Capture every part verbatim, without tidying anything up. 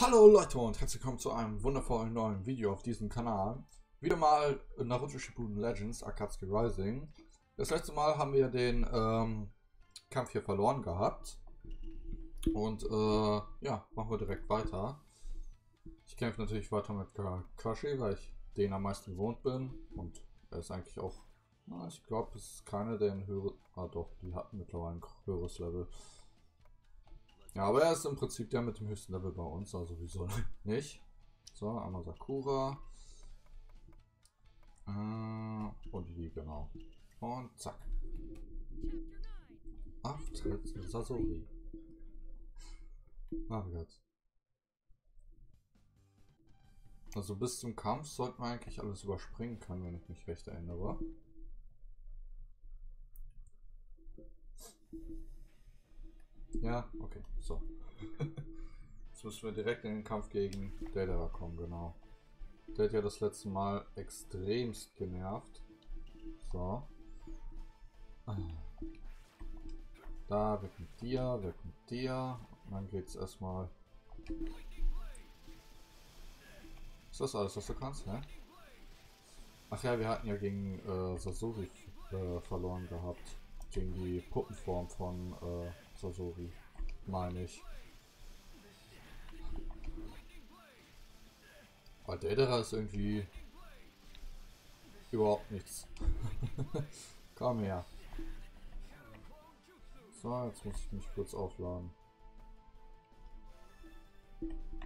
Hallo Leute und herzlich willkommen zu einem wundervollen neuen Video auf diesem Kanal. Wieder mal Naruto Shippuden Legends Akatsuki Rising. Das letzte Mal haben wir den ähm, Kampf hier verloren gehabt. Und äh, ja, machen wir direkt weiter. Ich kämpfe natürlich weiter mit Kakashi, weil ich den am meisten gewohnt bin. Und er ist eigentlich auch, na, ich glaube, es ist keine, der ein höheres, ah doch, die hatten mittlerweile ein höheres Level. Ja, aber er ist im Prinzip der mit dem höchsten Level bei uns, also wieso nicht? So, einmal Sakura. Äh, und die, genau. Und zack. Acht jetzt Sasori. Ach Gott. Also bis zum Kampf sollte man eigentlich alles überspringen können, wenn ich mich recht erinnere. Ja, okay, so. Jetzt müssen wir direkt in den Kampf gegen Deidara kommen, genau. Der hat ja das letzte Mal extremst genervt. So. Da, weg mit dir, weg mit dir. Und dann geht's erstmal. Ist das alles, was du kannst, ne? Ach ja, wir hatten ja gegen äh, Sasori äh, verloren gehabt. Gegen die Puppenform von äh, Sasori, meine ich. Aber Deidara ist irgendwie überhaupt nichts. Komm her. So, jetzt muss ich mich kurz aufladen.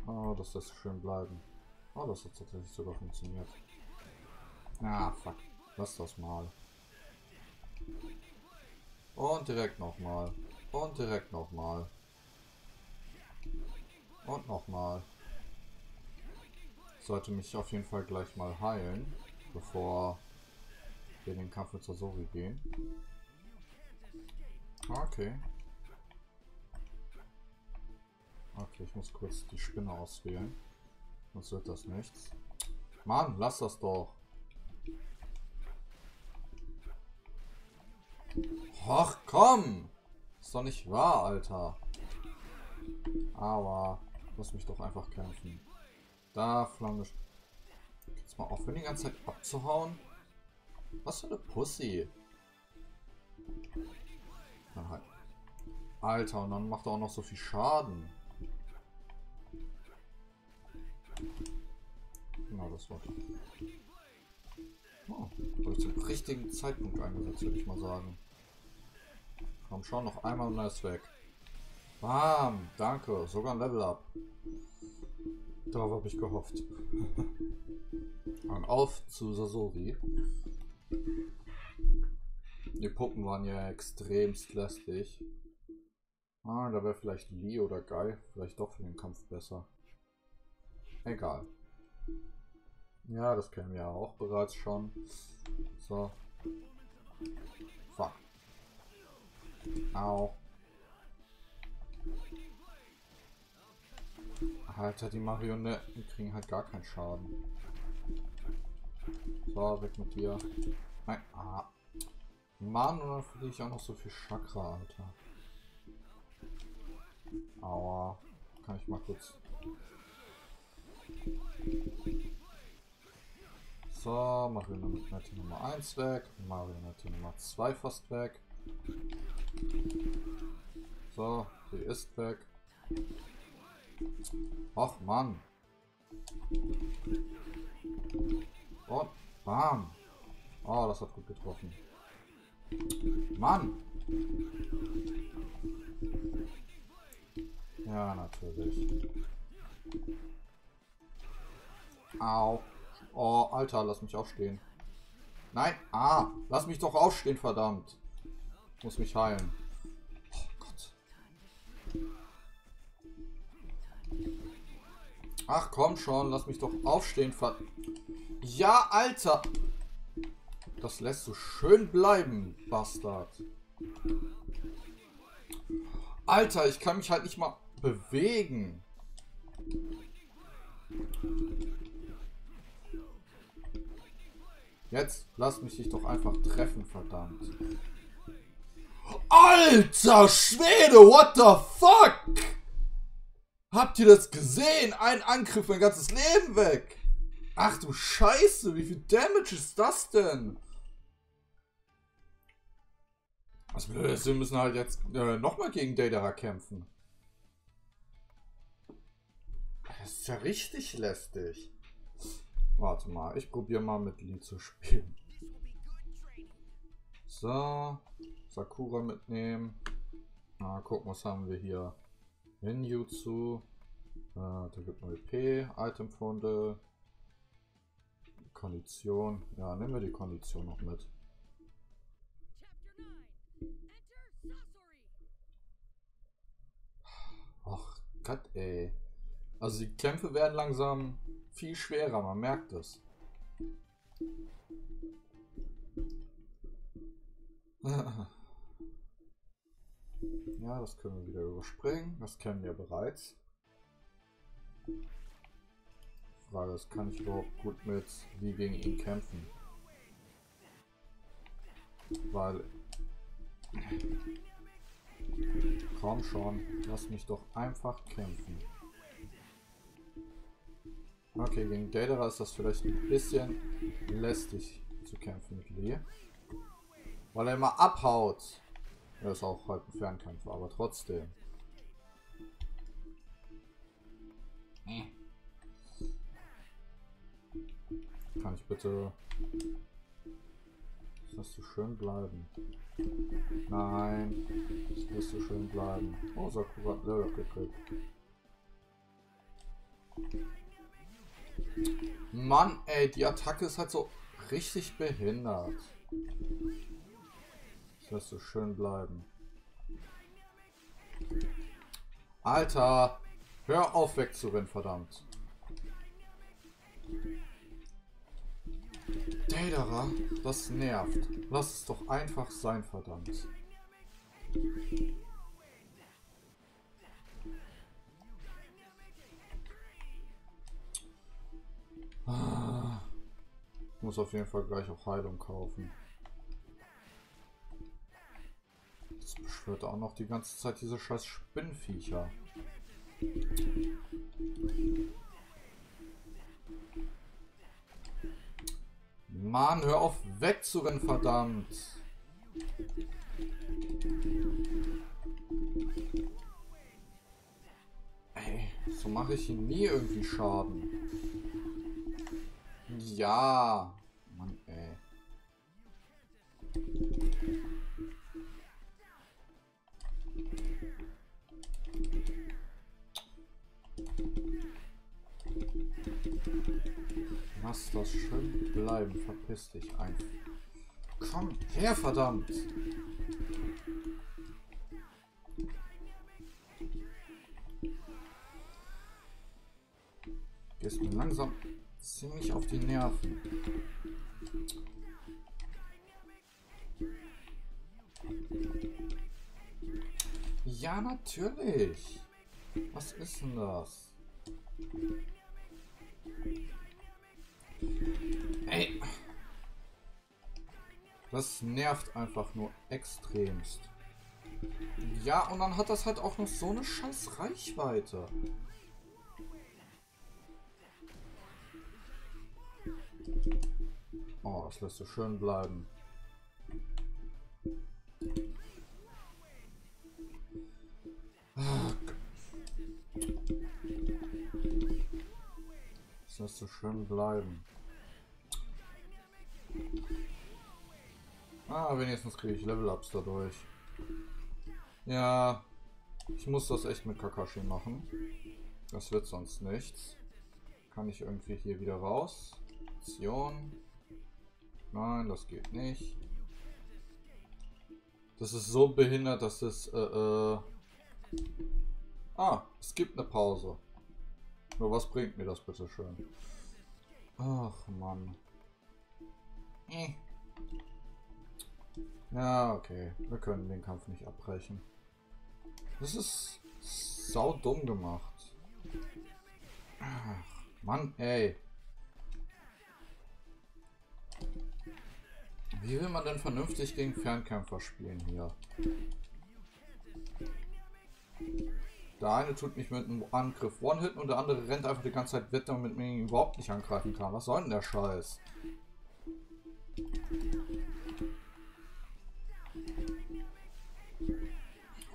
Oh, das lässt schön bleiben. Oh, das hat tatsächlich sogar funktioniert. Ah, fuck. Lass das mal. Und direkt nochmal. Und direkt nochmal. Und nochmal. Sollte mich auf jeden Fall gleich mal heilen, bevor wir in den Kampf mit Sasori gehen. Okay. Okay, ich muss kurz die Spinne auswählen. Sonst wird das nichts. Mann, lass das doch. Ach komm! Ist doch nicht wahr, Alter. Aber lass mich doch einfach kämpfen. Da, Flamme. Jetzt mal aufhören, die ganze Zeit abzuhauen. Was für eine Pussy. Dann halt. Alter, und dann macht er auch noch so viel Schaden. Genau, das war's. Oh, habe ich zum richtigen Zeitpunkt eingesetzt, würde ich mal sagen. Komm, schau noch einmal und dann ist weg. Bam, danke, sogar ein Level Up. Darauf habe ich gehofft. Und auf zu Sasori. Die Puppen waren ja extremst lästig. Ah, da wäre vielleicht Lee oder Guy vielleicht doch für den Kampf besser. Egal. Ja, das kennen wir ja auch bereits schon. So. Fuck. Au. Alter, die Marionetten kriegen halt gar keinen Schaden. So, weg mit dir. Nein. Ah. Mann, oder verliere ich auch noch so viel Chakra, Alter. Aua. Kann ich mal kurz. So, Marionette Nummer eins weg, Marionette Nummer zwei fast weg. So, die ist weg. Och Mann. Und bam. Oh, das hat gut getroffen. Mann. Ja, natürlich. Au. Oh, Alter, lass mich aufstehen. Nein, ah, lass mich doch aufstehen, verdammt. Ich muss mich heilen. Oh Gott. Ach komm schon, lass mich doch aufstehen, verdammt. Ja, Alter. Das lässt so schön bleiben, Bastard. Alter, ich kann mich halt nicht mal bewegen. Jetzt lass mich dich doch einfach treffen, verdammt. Alter Schwede, what the fuck? Habt ihr das gesehen? Ein Angriff, mein ganzes Leben weg. Ach du Scheiße, wie viel Damage ist das denn? Was blöd ist, wir müssen halt jetzt äh, nochmal gegen Deidara kämpfen. Das ist ja richtig lästig. Warte mal, ich probiere mal mit Lee zu spielen. So, Sakura mitnehmen. Na, gucken, was haben wir hier? Ninjutsu. Äh, da gibt es E P, Itemfunde. Kondition. Ja, nehmen wir die Kondition noch mit. Ach Gott, ey. Also die Kämpfe werden langsam viel schwerer, man merkt es. Ja, das können wir wieder überspringen. Das kennen wir bereits. Frage ist, kann ich überhaupt gut mit wie gegen ihn kämpfen? Weil... Komm schon, lass mich doch einfach kämpfen. Okay, gegen Deidara ist das vielleicht ein bisschen lästig zu kämpfen mit Lee. Weil er immer abhaut. Er ist auch halt ein Fernkämpfer, aber trotzdem. Kann ich bitte... Lass du schön bleiben. Nein, lass du schön bleiben. Oh, Sakura hat Level gekriegt. Mann, ey, die Attacke ist halt so richtig behindert. Lass du schön bleiben. Alter, hör auf wegzurennen, verdammt. Deidara, das nervt. Lass es doch einfach sein, verdammt. Ah. Ich muss auf jeden Fall gleich auch Heilung kaufen. Das beschwört auch noch die ganze Zeit diese scheiß Spinnenviecher. Mann, hör auf wegzurennen, verdammt! Ey, so mache ich ihm nie irgendwie Schaden. Ja! Mann, ey. Lass das schön bleiben, verpiss dich einfach. Komm her, verdammt! Gehst mir langsam ziemlich auf die Nerven. Ja, natürlich! Was ist denn das? Ey. Das nervt einfach nur extremst. Ja, und dann hat das halt auch noch so eine scheiß Reichweite. Oh, das lässt so schön bleiben. Ah. Das lässt so schön bleiben. Ah, wenigstens kriege ich Level-Ups dadurch. Ja, ich muss das echt mit Kakashi machen. Das wird sonst nichts. Kann ich irgendwie hier wieder raus? Aktion. Nein, das geht nicht. Das ist so behindert, dass es... Äh, äh ah, es gibt eine Pause. Nur was bringt mir das bitte schön? Ach, Mann. Ja, okay. Wir können den Kampf nicht abbrechen. Das ist sau dumm gemacht. Ach, Mann, ey. Wie will man denn vernünftig gegen Fernkämpfer spielen hier? Der eine tut mich mit einem Angriff One-Hitten und der andere rennt einfach die ganze Zeit weg, damit man ihn überhaupt nicht angreifen kann. Was soll denn der Scheiß?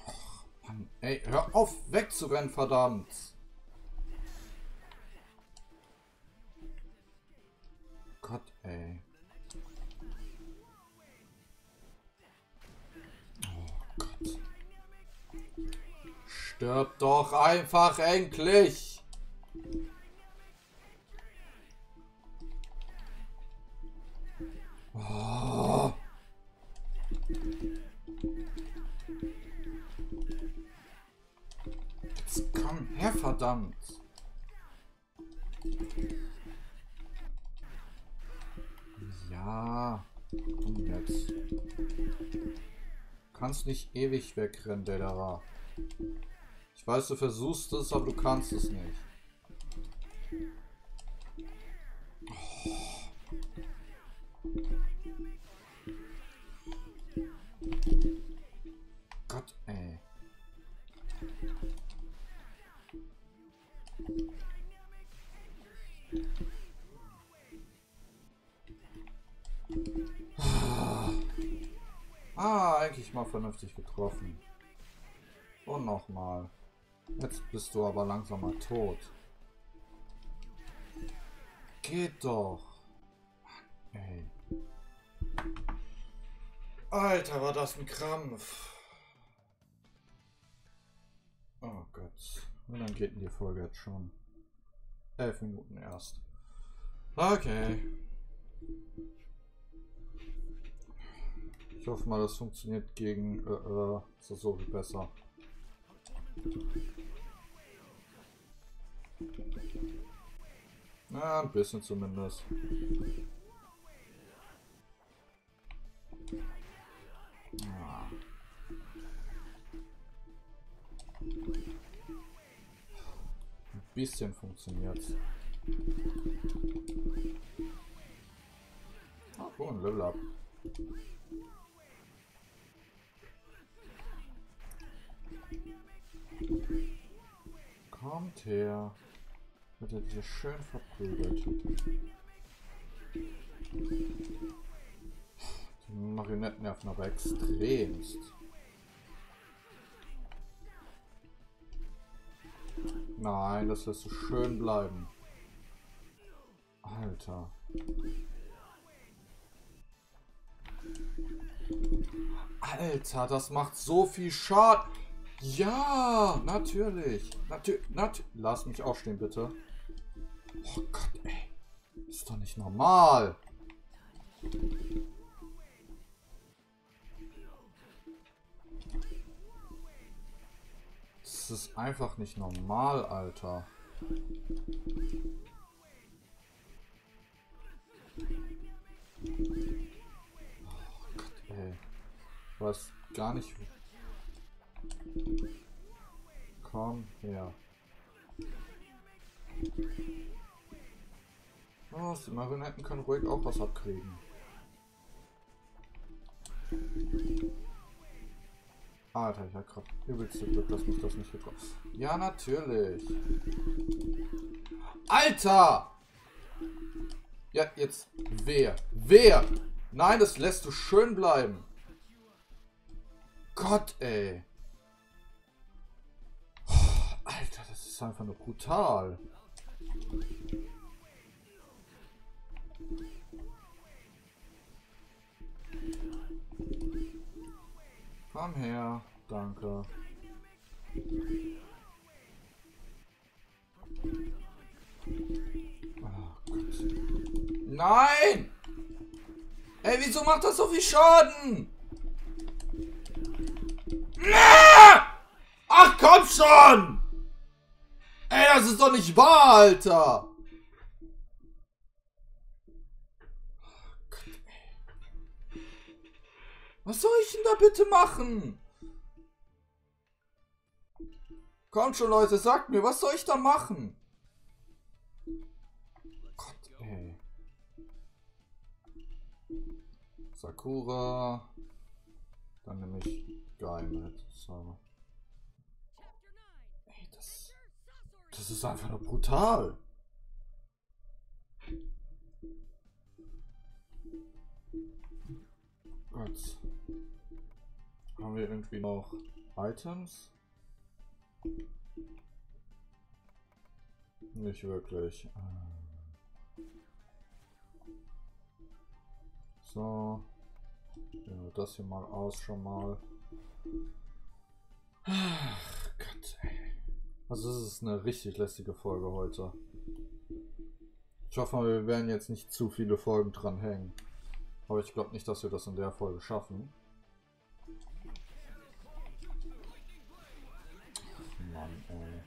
Och, Mann, ey, hör auf, wegzurennen, verdammt! Gott, ey. Oh Gott. Stirb doch einfach endlich! Oh. Jetzt komm her, verdammt! Ja, komm jetzt. Kannst nicht ewig wegrennen, Deidara. Ich weiß, du versuchst es, aber du kannst es nicht. Oh. Gott, ey. Ah, eigentlich mal vernünftig getroffen. Und nochmal. Jetzt bist du aber langsam mal tot. Geht doch. Ey. Alter, war das ein Krampf. Oh Gott. Und dann geht in die Folge jetzt schon. Elf Minuten erst. Okay. Ich hoffe mal, das funktioniert gegen äh, äh, Sasori besser. Na, ein bisschen zumindest. Ah. Ein bisschen funktioniert's. Ah, oh, ein Level Up. Kommt her. Wird er dir schön verprügelt. Die Marionetten nerven aber extremst. Nein, das lässt so schön bleiben. Alter. Alter, das macht so viel Schaden. Ja, natürlich. Natürlich. Nat Lass mich aufstehen, bitte. Oh Gott, ey. Ist doch nicht normal. Das ist einfach nicht normal, Alter. Oh Gott, ey. Ich weiß gar nicht, wie. Komm her. Oh, die Marionetten können ruhig auch was abkriegen. Alter, ich hab grad übelste Glück, dass mich das nicht getroffen hat. Ja, natürlich. Alter! Ja, jetzt. Wer? Wer? Nein, das lässt du schön bleiben. Gott, ey. Alter, das ist einfach nur brutal. Komm her, danke. Oh Gott. Nein! Ey, wieso macht das so viel Schaden? Ach komm schon! Ey, das ist doch nicht wahr, Alter! Oh Gott, ey. Was soll ich denn da bitte machen? Kommt schon, Leute, sagt mir, was soll ich da machen? Oh Gott, ey. Sakura. Dann nehme ich Guy mit. So. Das ist einfach nur brutal. Gut. Haben wir irgendwie noch Items? Nicht wirklich. So. Ja, das hier mal aus schon mal. Ach Gott, ey. Also es ist eine richtig lästige Folge heute. Ich hoffe, wir werden jetzt nicht zu viele Folgen dran hängen. Aber ich glaube nicht, dass wir das in der Folge schaffen. Mann, ey.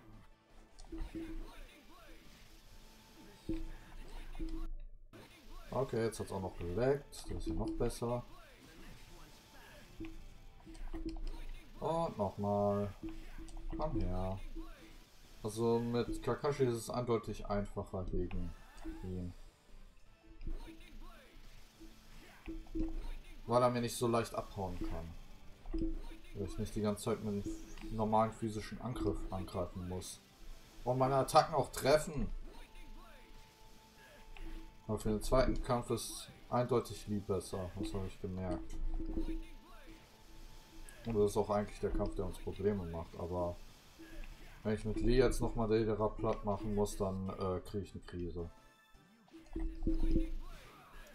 Okay, jetzt hat es auch noch geleckt. Das ist ja noch besser. Und nochmal. Komm her. Also mit Kakashi ist es eindeutig einfacher gegen ihn. Weil er mir nicht so leicht abhauen kann. Weil ich nicht die ganze Zeit mit einem normalen physischen Angriff angreifen muss. Und meine Attacken auch treffen. Aber für den zweiten Kampf ist eindeutig Lee besser. Das habe ich gemerkt. Und das ist auch eigentlich der Kampf, der uns Probleme macht. Aber wenn ich mit Lee jetzt nochmal Deidara platt machen muss, dann äh, kriege ich eine Krise.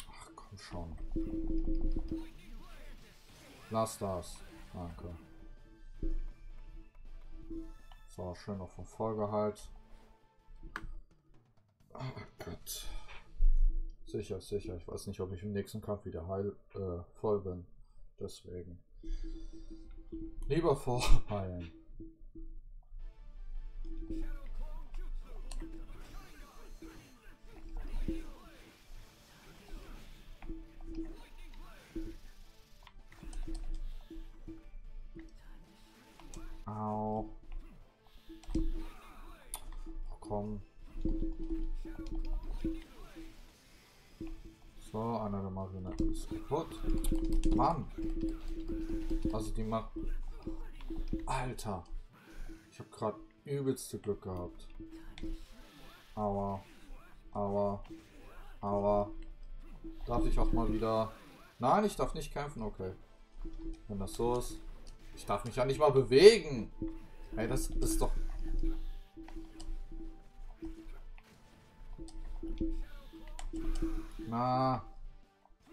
Ach komm schon. Lass das. Danke. So, schön noch vom Vollgehalt. Oh Gott. Sicher, sicher. Ich weiß nicht, ob ich im nächsten Kampf wieder heil, äh, voll bin. Deswegen. Lieber vorheilen. Au. Komm. So, einer der Marionetten ist kaputt. Mann! Also die Mar... Alter! Ich habe gerade übelste Glück gehabt. Aua. Aua. Aua. Darf ich auch mal wieder... Nein, ich darf nicht kämpfen. Okay. Wenn das so ist... Ich darf mich ja nicht mal bewegen! Ey, das ist doch... Na,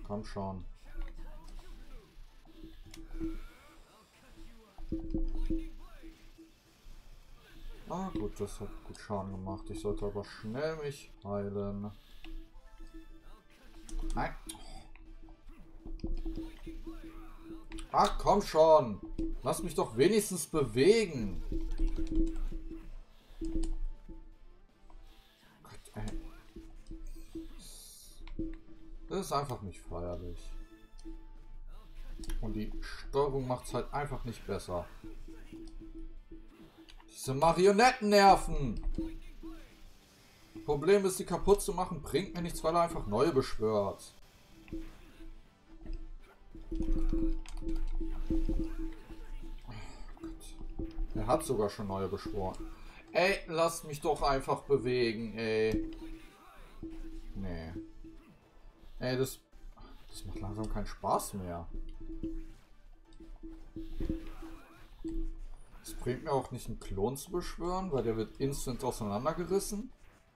komm schon. Ah gut, das hat gut Schaden gemacht. Ich sollte aber schnell mich heilen. Nein. Ach komm schon. Lass mich doch wenigstens bewegen. Gott, ey. Das ist einfach nicht feierlich. Und die Steuerung macht es halt einfach nicht besser. Diese Marionettennerven! Problem ist, die kaputt zu machen, bringt mir nichts, weil er einfach neue beschwört. Oh Gott. Er hat sogar schon neue beschworen. Ey, lasst mich doch einfach bewegen, ey. Nee. Ey, das, das macht langsam keinen Spaß mehr. Es bringt mir auch nicht, einen Klon zu beschwören, weil der wird instant auseinandergerissen.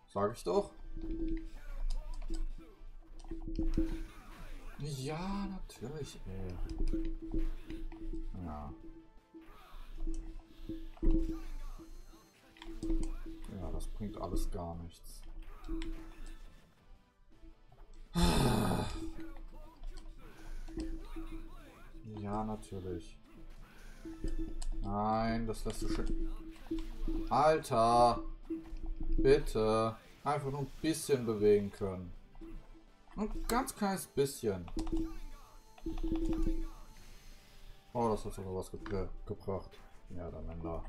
Sag ich doch. Ja, natürlich, ey. Ja. Ja, das bringt alles gar nichts. Ja, natürlich. Nein, das lässt du schön. Alter! Bitte! Einfach nur ein bisschen bewegen können. Ein ganz kleines bisschen. Oh, das hat sogar was ge gebracht. Ja, dann Ende.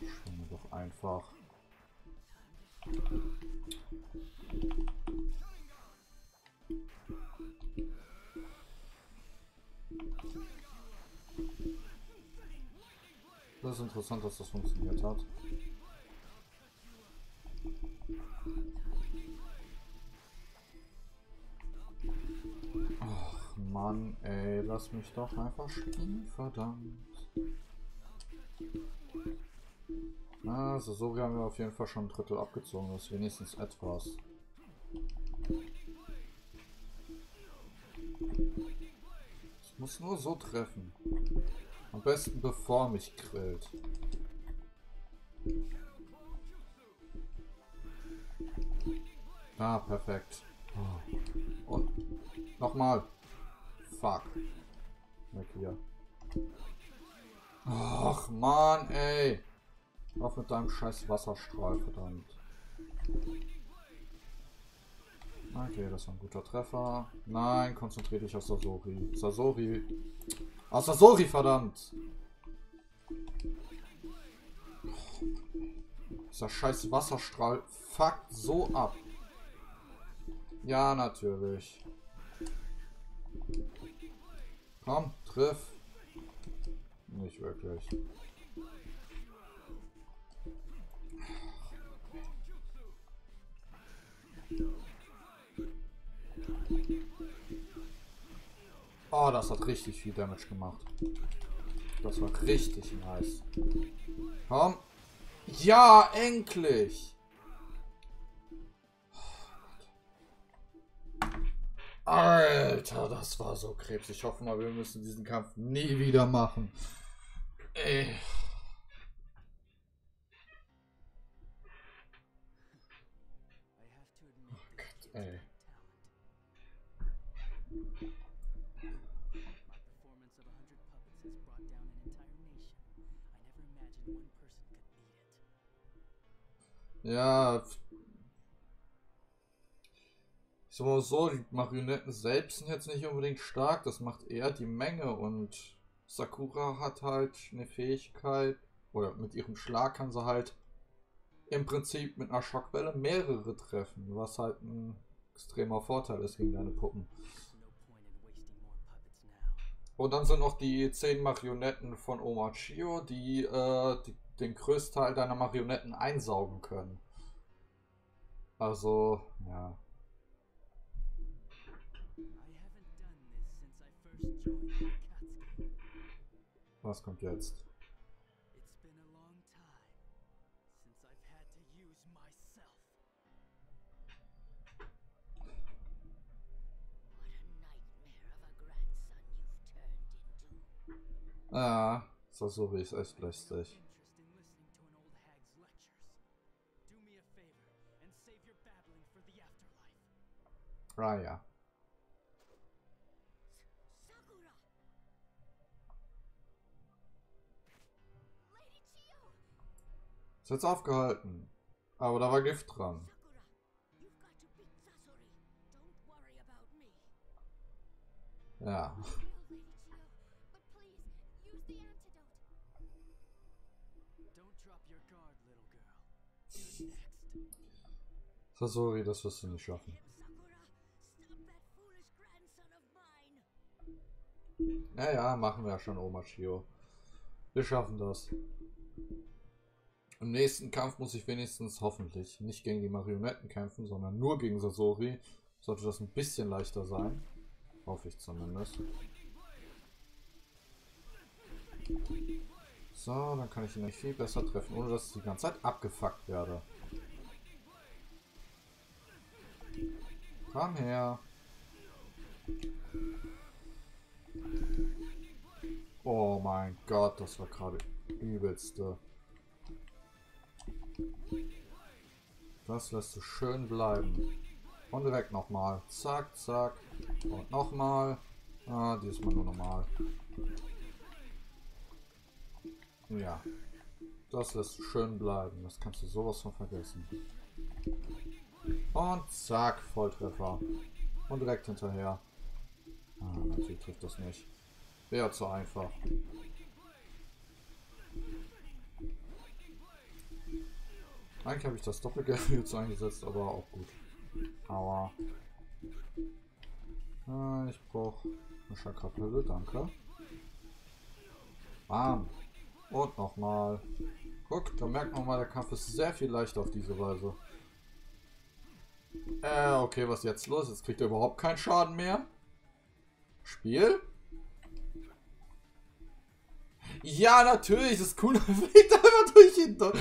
Schwinge doch einfach. Das ist interessant, dass das funktioniert hat. Ach Mann, ey, lass mich doch einfach spielen, verdammt. Na, Sasori haben wir auf jeden Fall schon ein Drittel abgezogen, das ist wenigstens etwas. Ich muss nur so treffen. Am besten bevor mich grillt. Ah, perfekt. Und nochmal. Fuck. Weg hier. Ach man, ey. Auf mit deinem scheiß Wasserstrahl, verdammt. Okay, das war ein guter Treffer. Nein, konzentriere dich auf Sasori. Sasori. Auf Sasori, verdammt! Dieser scheiß Wasserstrahl fuckt so ab. Ja, natürlich. Komm, triff. Nicht wirklich. Oh, das hat richtig viel Damage gemacht. Das war richtig nice. Komm. Ja, endlich! Alter, das war so krebs. Ich hoffe mal, wir müssen diesen Kampf nie wieder machen. Ey. Oh Gott, ey. Ja, ich sag mal so, die Marionetten selbst sind jetzt nicht unbedingt stark, das macht eher die Menge und Sakura hat halt eine Fähigkeit, oder mit ihrem Schlag kann sie halt im Prinzip mit einer Schockwelle mehrere treffen, was halt ein extremer Vorteil ist gegen deine Puppen. Und dann sind noch die zehn Marionetten von Oma Chiyo, die, äh, die den größten Teil deiner Marionetten einsaugen können. Also, ja. Was kommt jetzt? Ah, Sasori ist echt lästig. Raya. Sakura. Ist jetzt aufgehalten. Aber da war Gift dran. Ja. Sasori, das wirst du nicht schaffen. Ja, ja, machen wir ja schon, Oma Chiyo. Wir schaffen das. Im nächsten Kampf muss ich wenigstens hoffentlich nicht gegen die Marionetten kämpfen, sondern nur gegen Sasori. Sollte das ein bisschen leichter sein. Hoffe ich zumindest. So, dann kann ich ihn viel besser treffen, ohne dass ich die ganze Zeit abgefuckt werde. Komm her. Oh mein Gott, das war gerade übelste. Das lässt du schön bleiben. Und direkt nochmal. Zack, zack. Und nochmal. Ah, diesmal nur normal. Ja. Das lässt du schön bleiben. Das kannst du sowas von vergessen. Und zack, Volltreffer. Und direkt hinterher. Ah, natürlich trifft das nicht. Wäre zu einfach. Eigentlich habe ich das Doppelgeld jetzt eingesetzt, aber auch gut. Aber ah, ich brauche eine Chakrapelle, danke. Bam. Und nochmal. Guck, da merkt man mal, der Kampf ist sehr viel leichter auf diese Weise. Äh, okay, was ist jetzt los? Jetzt kriegt er überhaupt keinen Schaden mehr. Spiel? Ja, natürlich, das Kuno fliegt einfach durch ihn durch.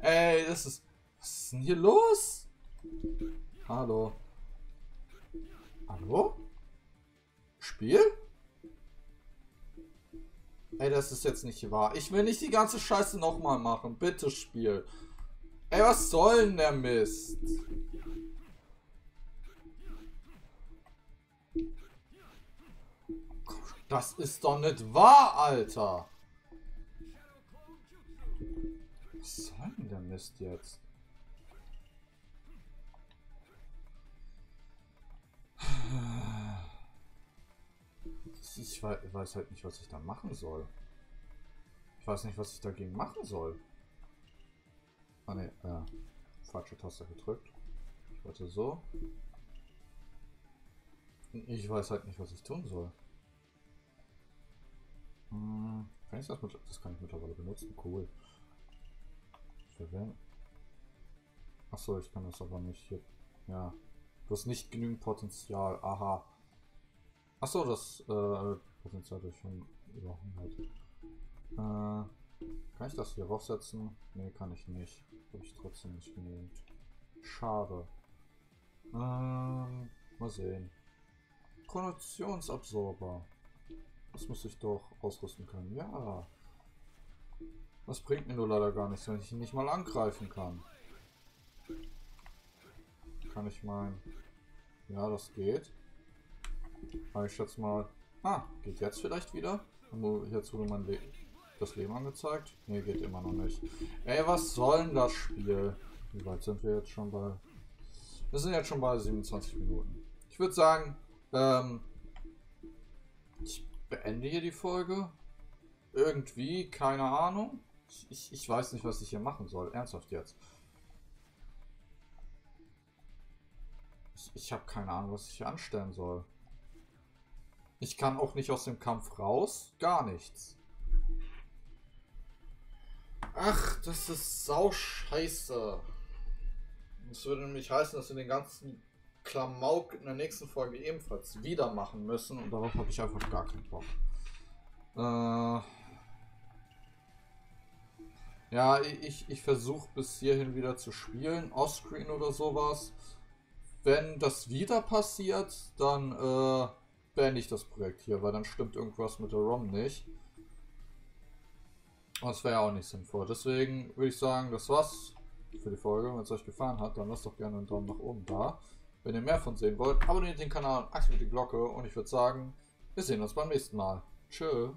Ey, das ist... Was ist denn hier los? Hallo. Hallo? Spiel? Ey, das ist jetzt nicht wahr. Ich will nicht die ganze Scheiße nochmal machen. Bitte, Spiel. Ey, was soll denn der Mist? Das ist doch nicht wahr, Alter. Was soll denn der Mist jetzt? Ich weiß halt nicht, was ich da machen soll. Ich weiß nicht, was ich dagegen machen soll. Ah ne, äh, falsche Taste gedrückt. Ich wollte so. Ich weiß halt nicht, was ich tun soll. Hm, kann ich das, mit, das kann ich mittlerweile benutzen. Cool. Achso, ich kann das aber nicht hier. Ja. Du hast nicht genügend Potenzial. Aha. Achso, das äh, Potenzial durch schon über hundert. Äh, kann ich das hier raufsetzen? Ne, kann ich nicht. Habe ich trotzdem nicht genügend. Schade. Ähm, mal sehen. Konditionsabsorber. Das muss ich doch ausrüsten können. Ja. Das bringt mir nur leider gar nichts, wenn ich ihn nicht mal angreifen kann. Kann ich meinen. Ja, das geht. Aber ich schätze mal. Ah, geht jetzt vielleicht wieder? Jetzt wurde mein Le das Leben angezeigt. Ne, geht immer noch nicht. Ey, was soll denn das Spiel? Wie weit sind wir jetzt schon bei? Wir sind jetzt schon bei siebenundzwanzig Minuten. Ich würde sagen, ähm, ich beende hier die Folge. Irgendwie, keine Ahnung. Ich, ich weiß nicht, was ich hier machen soll. Ernsthaft jetzt. Ich, ich habe keine Ahnung, was ich hier anstellen soll. Ich kann auch nicht aus dem Kampf raus. Gar nichts. Ach, das ist sau scheiße. Das würde nämlich heißen, dass wir den ganzen Klamauk in der nächsten Folge ebenfalls wieder machen müssen. Und darauf habe ich einfach gar keinen Bock. Äh ja, ich, ich versuche bis hierhin wieder zu spielen. Offscreen oder sowas. Wenn das wieder passiert, dann... Äh beende ich das Projekt hier, weil dann stimmt irgendwas mit der ROM nicht. Das wäre ja auch nicht sinnvoll. Deswegen würde ich sagen, das war's für die Folge. Wenn es euch gefallen hat, dann lasst doch gerne einen Daumen nach oben da. Wenn ihr mehr von sehen wollt, abonniert den Kanal und aktiviert die Glocke. Und ich würde sagen, wir sehen uns beim nächsten Mal. Tschö.